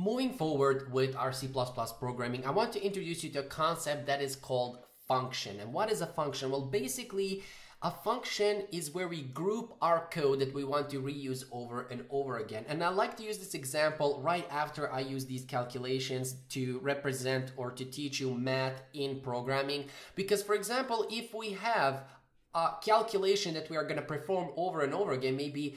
Moving forward with our C++ programming, I want to introduce you to a concept that is called function. And what is a function? Well, basically, a function is where we group our code that we want to reuse over and over again. And I like to use this example right after I use these calculations to represent or to teach you math in programming. Because, for example, if we have a calculation that we are going to perform over and over again, maybe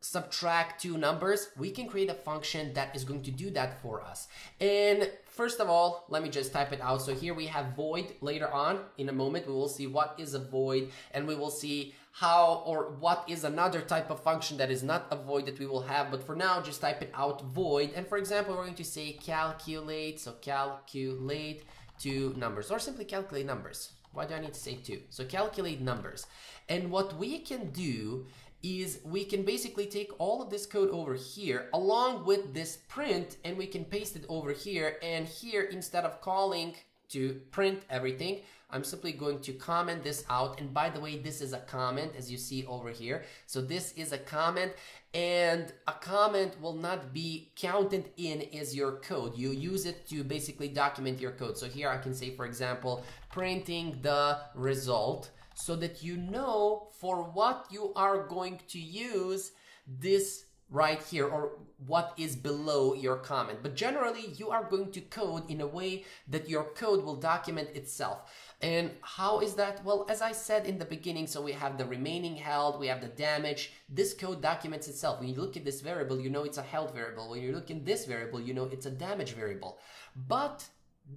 subtract two numbers, we can create a function that is going to do that for us. And first of all, let me just type it out. So here we have void. Later on in a moment, we will see what is a void, and we will see how or what is another type of function that is not a void that we will have. But for now, just type it out, void. And for example, we're going to say calculate. So calculate two numbers, or simply calculate numbers. Why do I need to say two? So calculate numbers. And what we can do is we can basically take all of this code over here along with this print, and we can paste it over here. And here, instead of calling to print everything, I'm simply going to comment this out. And by the way, this is a comment, as you see over here. So this is a comment, and a comment will not be counted in as your code. You use it to basically document your code. So here I can say, for example, printing the result, so that you know for what you are going to use this right here, or what is below your comment. But generally, you are going to code in a way that your code will document itself. And how is that? Well, as I said in the beginning, so we have the remaining held, we have the damage. This code documents itself. When you look at this variable, you know it's a held variable. When you look in this variable, you know it's a damage variable. But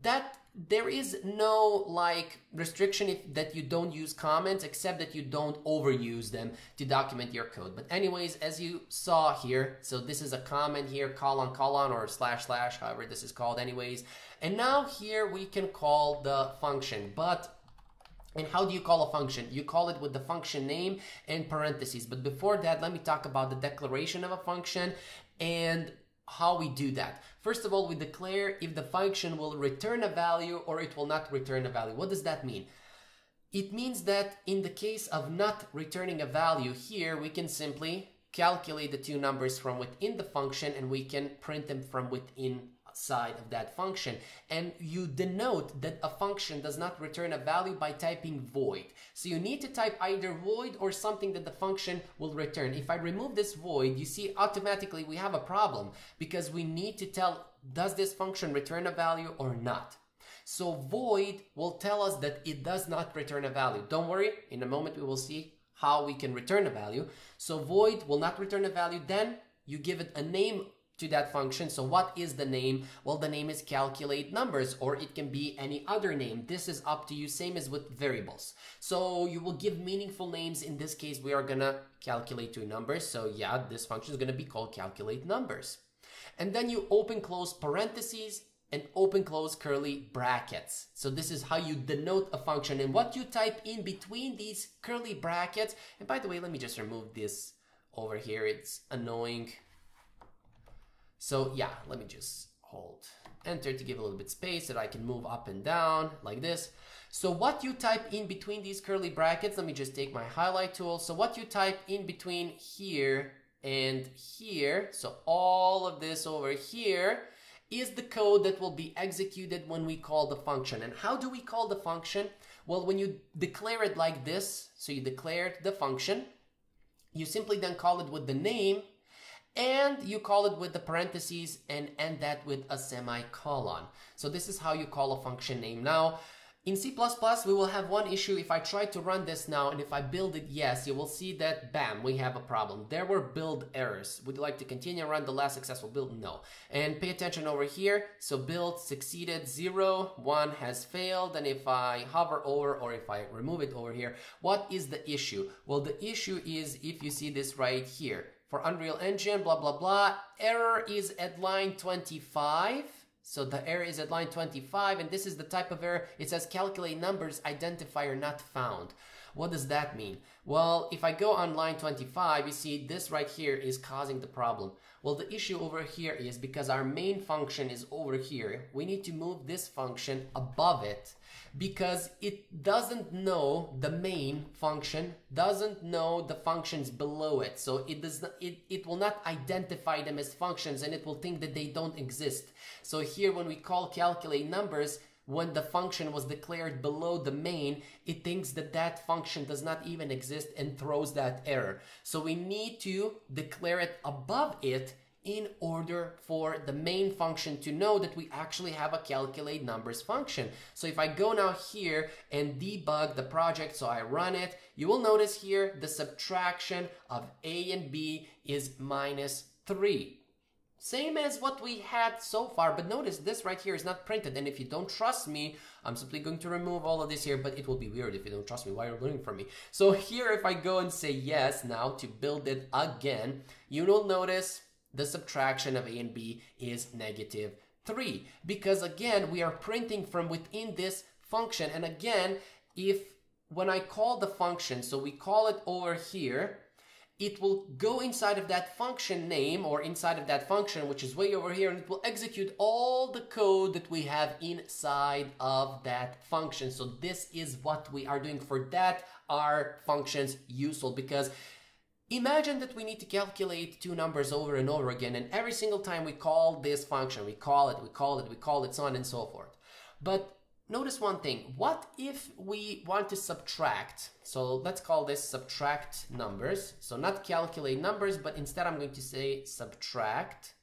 that there is no like restriction that you don't use comments, except that you don't overuse them to document your code. But anyways, as you saw here, so this is a comment here, colon, colon, or slash, slash, however this is called anyways. And now here we can call the function. But and how do you call a function? You call it with the function name and parentheses. But before that, let me talk about the declaration of a function and how we do that. First of all, we declare if the function will return a value or it will not return a value. What does that mean? It means that in the case of not returning a value here, we can simply calculate the two numbers from within the function, and we can print them from within side of that function. And you denote that a function does not return a value by typing void. So you need to type either void or something that the function will return. If I remove this void, you see automatically we have a problem, because we need to tell, does this function return a value or not? So void will tell us that it does not return a value. Don't worry, in a moment we will see how we can return a value. So void will not return a value. Then you give it a name to that function. So what is the name? Well, the name is calculate numbers, or it can be any other name. This is up to you, same as with variables. So you will give meaningful names. In this case, we are gonna calculate two numbers. So yeah, this function is gonna be called calculate numbers. And then you open close parentheses and open close curly brackets. So this is how you denote a function, and what you type in between these curly brackets. And by the way, let me just remove this over here. It's annoying. So yeah, let me just hold enter to give a little bit space so that I can move up and down like this. So what you type in between these curly brackets, let me just take my highlight tool. So what you type in between here and here, so all of this over here, is the code that will be executed when we call the function. And how do we call the function? Well, when you declare it like this, so you declared the function, you simply then call it with the name, and you call it with the parentheses and end that with a semicolon. So this is how you call a function name. Now, in C++, we will have one issue. If I try to run this now, and if I build it, yes, you will see that, bam, we have a problem. There were build errors. Would you like to continue and run the last successful build? No. And pay attention over here. So build succeeded, 0, 1 has failed. And if I hover over, or if I remove it over here, what is the issue? Well, the issue is, if you see this right here, for Unreal Engine, blah, blah, blah, error is at line 25. So the error is at line 25, and this is the type of error. It says calculate numbers, identifier not found. What does that mean? Well, if I go on line 25, you see this right here is causing the problem. Well, the issue over here is because our main function is over here, we need to move this function above it because it doesn't know the main function, doesn't know the functions below it. So it does not, it will not identify them as functions and it will think that they don't exist. So here when we call calculate numbers, when the function was declared below the main, it thinks that that function does not even exist and throws that error. So we need to declare it above it in order for the main function to know that we actually have a calculate numbers function. So if I go now here and debug the project, so I run it, you will notice here the subtraction of A and B is -3. Same as what we had so far, but notice this right here is not printed. And if you don't trust me, I'm simply going to remove all of this here, but it will be weird if you don't trust me. Why are you learning from me? So here, if I go and say yes now to build it again, you will notice the subtraction of A and B is -3, because again, we are printing from within this function. And again, when I call the function, so we call it over here, it will go inside of that function name or inside of that function, which is way over here, and it will execute all the code that we have inside of that function. So this is what we are doing. For that are functions useful, because imagine that we need to calculate two numbers over and over again, and every single time we call this function, we call it, so on and so forth. But notice one thing, what if we want to subtract? So let's call this subtract numbers. So not calculate numbers, but instead I'm going to say subtract.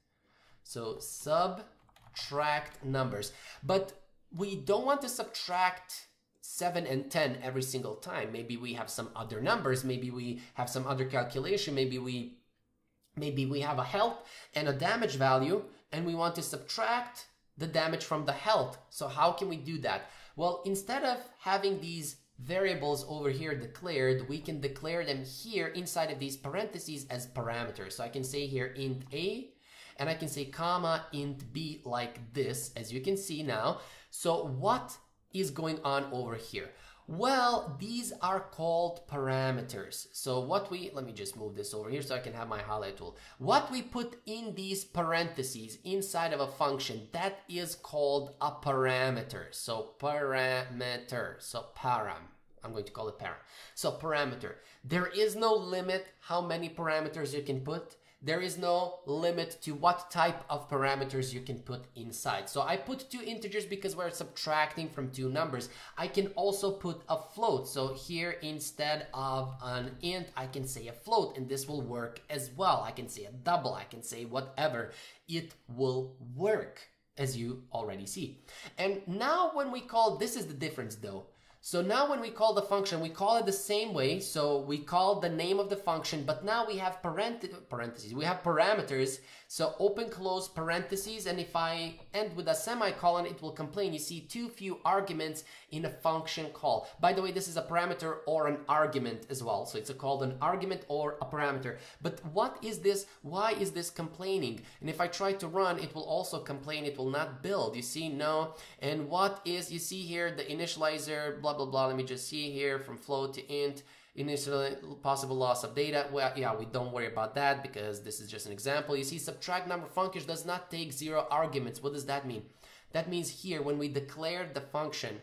So subtract numbers. But we don't want to subtract 7 and 10 every single time. Maybe we have some other numbers, maybe we have some other calculation, maybe we have a health and a damage value, and we want to subtract the damage from the health. So how can we do that? Well, instead of having these variables over here declared, we can declare them here inside of these parentheses as parameters. So I can say here int A, and I can say comma int B like this, as you can see now. So what is going on over here? Well, these are called parameters. So what we, let me just move this over here so I can have my highlight tool. What we put in these parentheses inside of a function, that is called a parameter. So parameter, so param. I'm going to call it param. So parameter. There is no limit how many parameters you can put. There is no limit to what type of parameters you can put inside. So I put two integers because we're subtracting from two numbers. I can also put a float. So here, instead of an int, I can say a float, and this will work as well. I can say a double, I can say whatever. It will work, as you already see. And now when we call, this is the difference though. So now when we call the function, we call it the same way. So we call the name of the function, but now we have parentheses, we have parameters. So open, close parentheses. And if I end with a semicolon, it will complain. You see too few arguments in a function call. By the way, this is a parameter or an argument as well. So it's called an argument or a parameter. But what is this? Why is this complaining? And if I try to run, it will also complain. It will not build. You see, no. And what is, you see here, the initializer, blah, blah, blah. Let me just see here from float to int. Initial possible loss of data. Well, yeah, we don't worry about that because this is just an example. You see, subtract number function does not take 0 arguments. What does that mean? That means here, when we declared the function,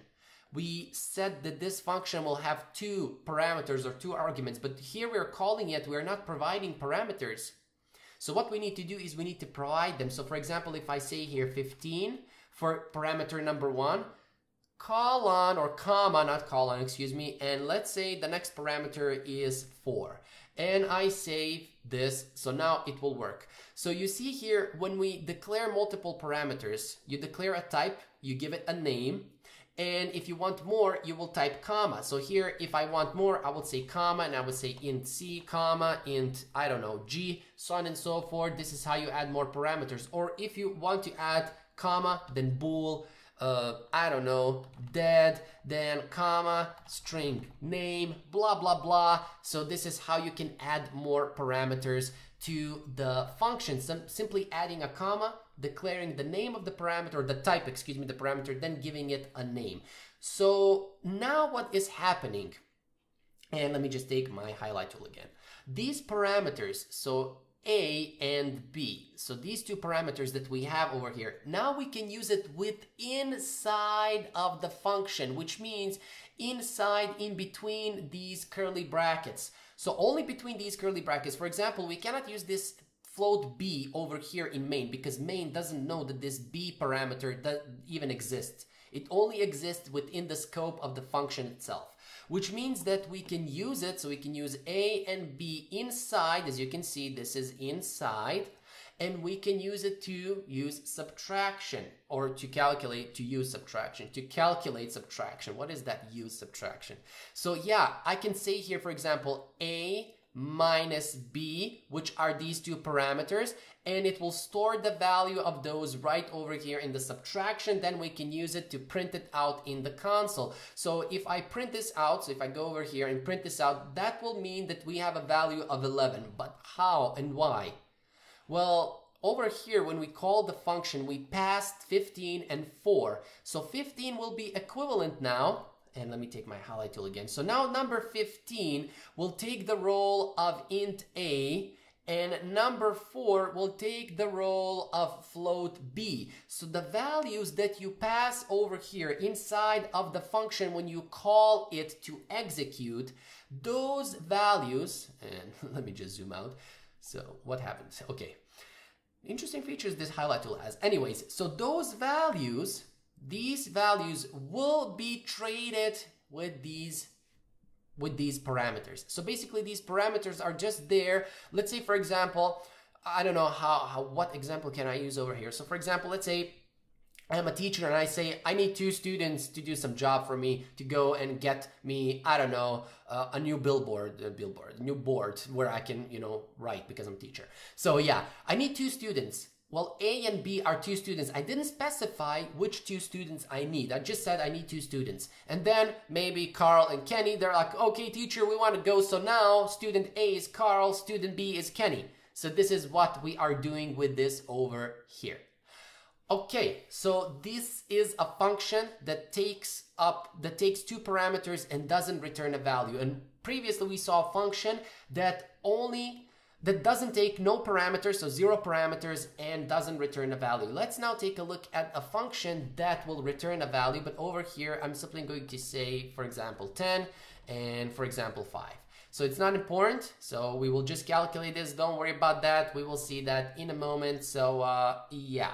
we said that this function will have two parameters or two arguments, but here we're calling it, we're not providing parameters. So what we need to do is we need to provide them. So for example, if I say here 15 for parameter number 1, colon or comma, not colon, excuse me, and let's say the next parameter is 4, and I save this, so now it will work. So you see here, when we declare multiple parameters, you declare a type, you give it a name, and if you want more, you will type comma. So here, if I want more, I will say comma, and I will say int C, comma, int, I don't know, G, so on and so forth. This is how you add more parameters. Or if you want to add comma, then bool, I don't know, dead, then comma, string name, blah, blah, blah. So this is how you can add more parameters to the function. Simply adding a comma, declaring the name of the parameter, the type, excuse me, the parameter, then giving it a name. So now what is happening And let me just take my highlight tool again. These parameters, so A and B, so these two parameters that we have over here, now we can use it with inside of the function, which means inside in between these curly brackets. So only between these curly brackets. For example, we cannot use this float B over here in main, because main doesn't know that this B parameter doesn't even exist. It only exists within the scope of the function itself, which means that we can use it, so we can use A and B inside, as you can see, this is inside, and we can use it to use subtraction, or to calculate, to use subtraction, to calculate subtraction. What is that, use subtraction? So yeah, I can say here, for example, A minus B, which are these two parameters, and it will store the value of those right over here in the subtraction. Then we can use it to print it out in the console. So if I print this out, so if I go over here and print this out, that will mean that we have a value of 11. But how and why? Well, over here, when we call the function, we passed 15 and 4. So 15 will be equivalent now. And let me take my highlight tool again. So now number 15 will take the role of int A, and number 4 will take the role of float B. So the values that you pass over here inside of the function when you call it to execute, those values, and let me just zoom out. So what happened? Okay. Interesting features this highlight tool has. Anyways, so those values, these values will be traded with these parameters. So basically these parameters are just there. Let's say, for example, I don't know what example can I use over here. So for example, let's say I'm a teacher and I say I need 2 students to do some job for me to go and get me, I don't know, a new billboard, a new board where I can, you know, write, because I'm a teacher. So yeah, I need 2 students. Well, A and B are 2 students. I didn't specify which 2 students I need. I just said I need 2 students. And then maybe Carl and Kenny, they're like, okay, teacher, we want to go. So now student A is Carl, student B is Kenny. So this is what we are doing with this over here. Okay, so this is a function that takes 2 parameters and doesn't return a value. And previously we saw a function that doesn't take no parameters, so 0 parameters, and doesn't return a value. Let's now take a look at a function that will return a value, but over here I'm simply going to say, for example, 10 and, for example, 5. So it's not important, so we will just calculate this, don't worry about that, we will see that in a moment. So yeah,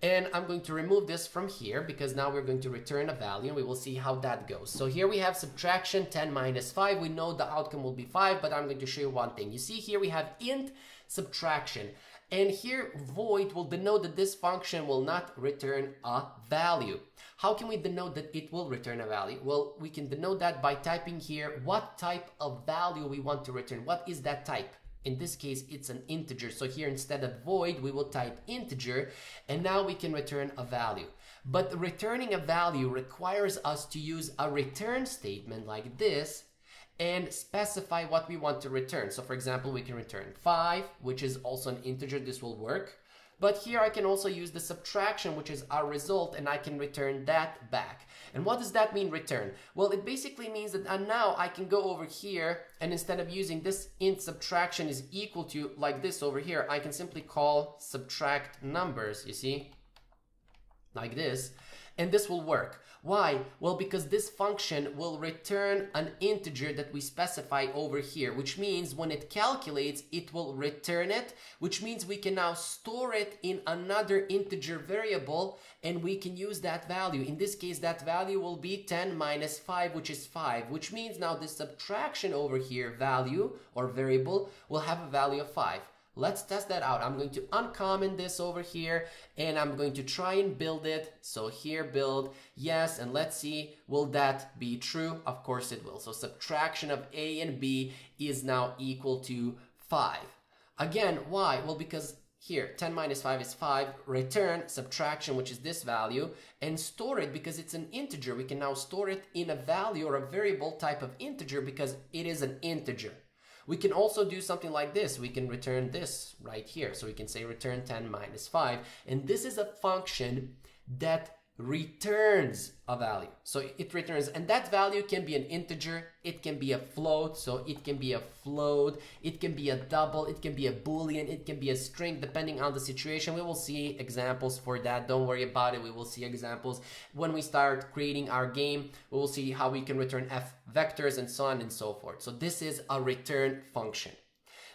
and I'm going to remove this from here because now we're going to return a value and we will see how that goes. So here we have subtraction 10 minus 5. We know the outcome will be 5, but I'm going to show you one thing. You see here we have int subtraction, and here void will denote that this function will not return a value. How can we denote that it will return a value? Well, we can denote that by typing here what type of value we want to return. What is that type? In this case, it's an integer. So here, instead of void, we will type integer, and now we can return a value. But returning a value requires us to use a return statement like this and specify what we want to return. So for example, we can return 5, which is also an integer. This will work. But here I can also use the subtraction, which is our result, and I can return that back. And what does that mean, return? Well, it basically means that now I can go over here, and instead of using this int subtraction is equal to like this over here, I can simply call subtract numbers, you see, like this, and this will work. Why? Well, because this function will return an integer that we specify over here, which means when it calculates, it will return it, which means we can now store it in another integer variable, and we can use that value. In this case, that value will be 10 minus 5, which is 5, which means now this subtraction over here value or variable will have a value of 5. Let's test that out. I'm going to uncomment this over here and I'm going to try and build it. So here build, yes, and let's see, will that be true? Of course it will. So subtraction of A and B is now equal to 5. Again, why? Well, because here 10 minus 5 is 5, return subtraction, which is this value, and store it because it's an integer. We can now store it in a value or a variable type of integer because it is an integer. We can also do something like this. We can return this right here. So we can say return 10 minus 5. And this is a function that returns a value. So it returns, and that value can be an integer, it can be a float, so it can be a float, it can be a double, it can be a boolean, it can be a string, depending on the situation. We will see examples for that, don't worry about it. We will see examples when we start creating our game. We will see how we can return f vectors and so on and so forth. So this is a return function.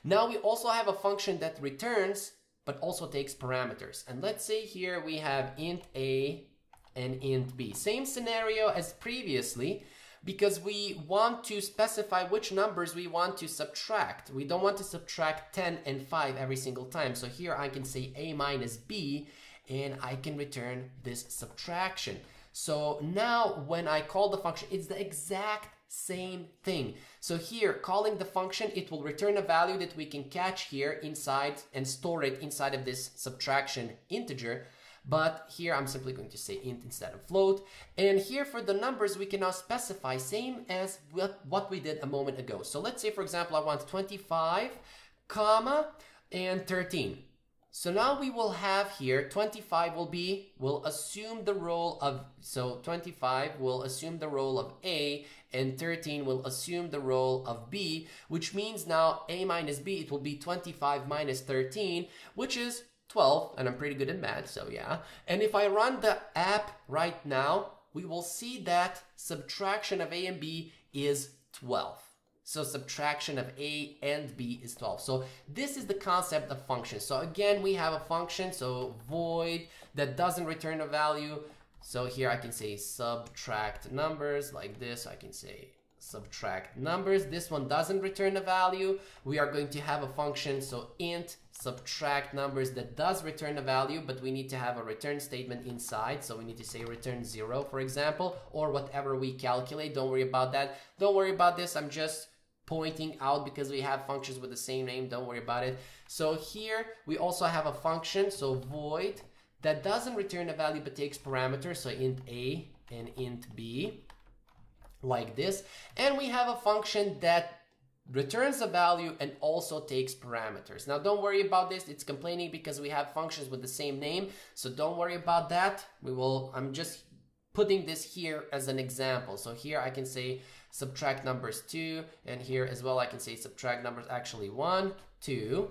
Now we also have a function that returns but also takes parameters, and let's say here we have int a and int b. Same scenario as previously, because we want to specify which numbers we want to subtract. We don't want to subtract 10 and 5 every single time. So here I can say a minus b, and I can return this subtraction. So now when I call the function, it's the exact same thing. So here, calling the function, it will return a value that we can catch here inside and store it inside of this subtraction integer. But here I'm simply going to say int instead of float. And here for the numbers, we can now specify same as what we did a moment ago. So let's say, for example, I want 25, comma, and 13. So now we will have here 25 will assume the role of, so 25 will assume the role of A, and 13 will assume the role of B, which means now A minus B, it will be 25 minus 13, which is 12, and I'm pretty good at math, so yeah. And if I run the app right now, we will see that subtraction of A and B is 12. So subtraction of A and B is 12. So this is the concept of function. So again, we have a function, so void, that doesn't return a value. So here I can say subtract numbers, like this. I can say subtract numbers. This one doesn't return a value. We are going to have a function, so int subtract numbers, that does return a value, but we need to have a return statement inside. So we need to say return 0, for example, or whatever we calculate. Don't worry about that. Don't worry about this. I'm just pointing out because we have functions with the same name. Don't worry about it. So here we also have a function, so void, that doesn't return a value but takes parameters, so int a and int b, like this. And we have a function that returns a value and also takes parameters. Now don't worry about this, it's complaining because we have functions with the same name, so don't worry about that. I'm just putting this here as an example. So here I can say subtract numbers 2, and here as well I can say subtract numbers, actually 1, 2,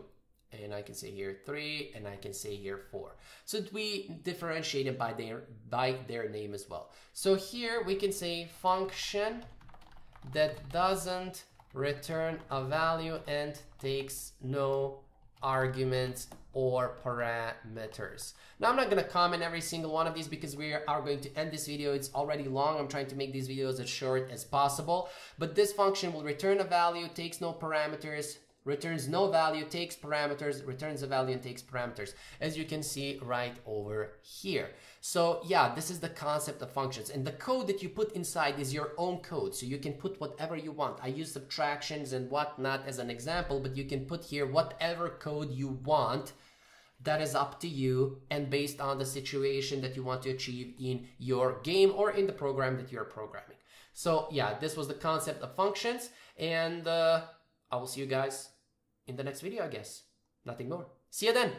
and I can say here 3, and I can say here 4. So we differentiate it by their name as well. So here we can say function that doesn't return a value and takes no arguments or parameters. Now I'm not going to comment every single one of these because we are going to end this video. It's already long. I'm trying to make these videos as short as possible. But this function will return a value, takes no parameters, returns no value, takes parameters, returns a value and takes parameters, as you can see right over here. So yeah, this is the concept of functions, and the code that you put inside is your own code, so you can put whatever you want. I use subtractions and whatnot as an example, but you can put here whatever code you want. That is up to you and based on the situation that you want to achieve in your game or in the program that you're programming. So yeah, this was the concept of functions, and I will see you guys in the next video, I guess. Nothing more. See you then.